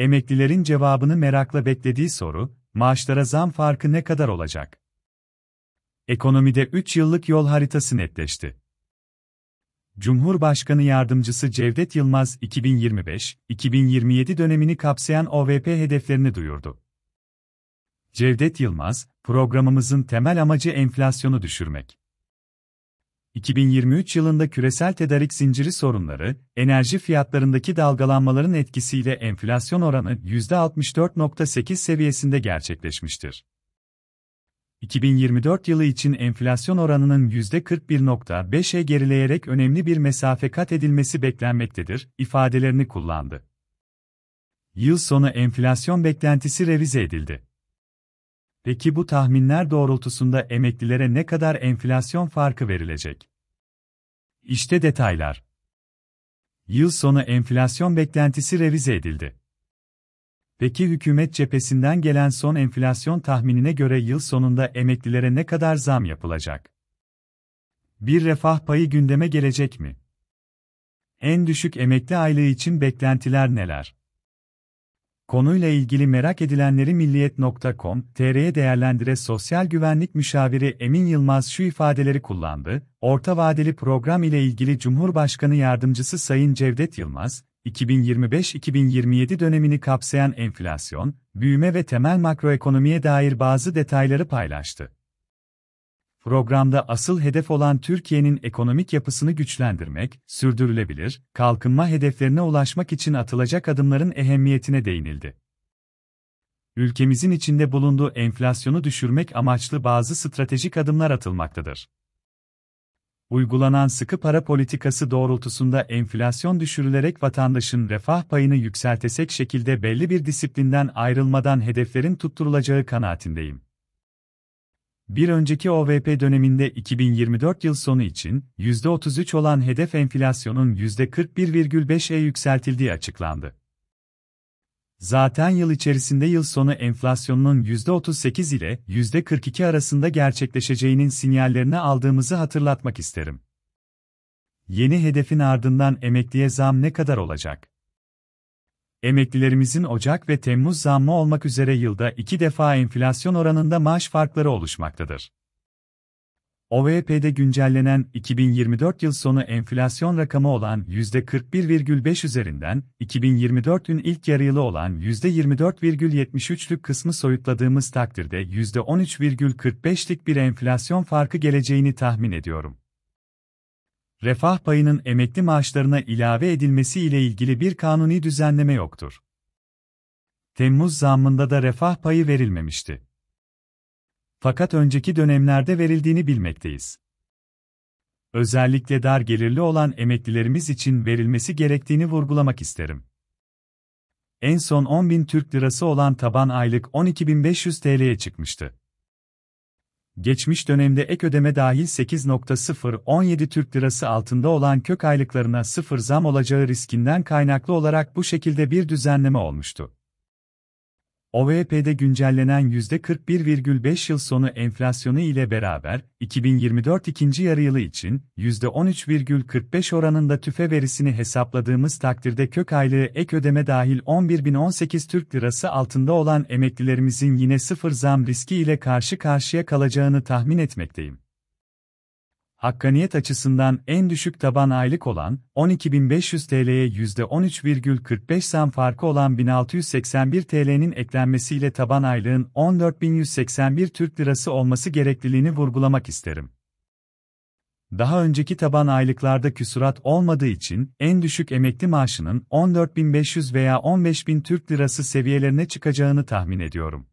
Emeklilerin cevabını merakla beklediği soru, maaşlara zam farkı ne kadar olacak? Ekonomide 3 yıllık yol haritası netleşti. Cumhurbaşkanı Yardımcısı Cevdet Yılmaz, 2025-2027 dönemini kapsayan OVP hedeflerini duyurdu. Cevdet Yılmaz, "Programımızın temel amacı enflasyonu düşürmek. 2023 yılında küresel tedarik zinciri sorunları, enerji fiyatlarındaki dalgalanmaların etkisiyle enflasyon oranı %64.8 seviyesinde gerçekleşmiştir. 2024 yılı için enflasyon oranının %41.5'e gerileyerek önemli bir mesafe kat edilmesi beklenmektedir" ifadelerini kullandı. Yıl sonu enflasyon beklentisi revize edildi. Peki bu tahminler doğrultusunda emeklilere ne kadar enflasyon farkı verilecek? İşte detaylar. Yıl sonu enflasyon beklentisi revize edildi. Peki hükümet cephesinden gelen son enflasyon tahminine göre yıl sonunda emeklilere ne kadar zam yapılacak? Bir refah payı gündeme gelecek mi? En düşük emekli aylığı için beklentiler neler? Konuyla ilgili merak edilenleri milliyet.com.tr'ye değerlendire Sosyal Güvenlik Müşaviri Emin Yılmaz şu ifadeleri kullandı: "Orta vadeli program ile ilgili Cumhurbaşkanı Yardımcısı Sayın Cevdet Yılmaz, 2025-2027 dönemini kapsayan enflasyon, büyüme ve temel makroekonomiye dair bazı detayları paylaştı. Programda asıl hedef olan Türkiye'nin ekonomik yapısını güçlendirmek, sürdürülebilir, kalkınma hedeflerine ulaşmak için atılacak adımların ehemmiyetine değinildi. Ülkemizin içinde bulunduğu enflasyonu düşürmek amaçlı bazı stratejik adımlar atılmaktadır. Uygulanan sıkı para politikası doğrultusunda enflasyon düşürülerek vatandaşın refah payını yükseltecek şekilde belli bir disiplinden ayrılmadan hedeflerin tutturulacağı kanaatindeyim. Bir önceki OVP döneminde 2024 yıl sonu için %33 olan hedef enflasyonun %41,5'e yükseltildiği açıklandı. Zaten yıl içerisinde yıl sonu enflasyonunun %38 ile %42 arasında gerçekleşeceğinin sinyallerini aldığımızı hatırlatmak isterim. Yeni hedefin ardından emekliye zam ne kadar olacak? Emeklilerimizin Ocak ve Temmuz zammı olmak üzere yılda 2 defa enflasyon oranında maaş farkları oluşmaktadır. OVP'de güncellenen 2024 yıl sonu enflasyon rakamı olan %41,5 üzerinden, 2024'ün ilk yarı yılı olan %24,73'lük kısmı soyutladığımız takdirde %13,45'lik bir enflasyon farkı geleceğini tahmin ediyorum. Refah payının emekli maaşlarına ilave edilmesi ile ilgili bir kanuni düzenleme yoktur. Temmuz zammında da refah payı verilmemişti. Fakat önceki dönemlerde verildiğini bilmekteyiz. Özellikle dar gelirli olan emeklilerimiz için verilmesi gerektiğini vurgulamak isterim. En son 10.000 Türk Lirası olan taban aylık 12.500 TL'ye çıkmıştı. Geçmiş dönemde ek ödeme dahil 8.017 Türk Lirası altında olan kök aylıklarına sıfır zam olacağı riskinden kaynaklı olarak bu şekilde bir düzenleme olmuştu. OVP'de güncellenen %41,5 yıl sonu enflasyonu ile beraber, 2024 ikinci yarı yılı için %13,45 oranında TÜFE verisini hesapladığımız takdirde kök aylığı ek ödeme dahil 11.018 Türk Lirası altında olan emeklilerimizin yine sıfır zam riski ile karşı karşıya kalacağını tahmin etmekteyim. Hakkaniyet açısından en düşük taban aylık olan 12.500 TL'ye %13,45 zam farkı olan 1.681 TL'nin eklenmesiyle taban aylığın 14.181 Türk Lirası olması gerekliliğini vurgulamak isterim. Daha önceki taban aylıklarda küsurat olmadığı için en düşük emekli maaşının 14.500 veya 15.000 Türk Lirası seviyelerine çıkacağını tahmin ediyorum.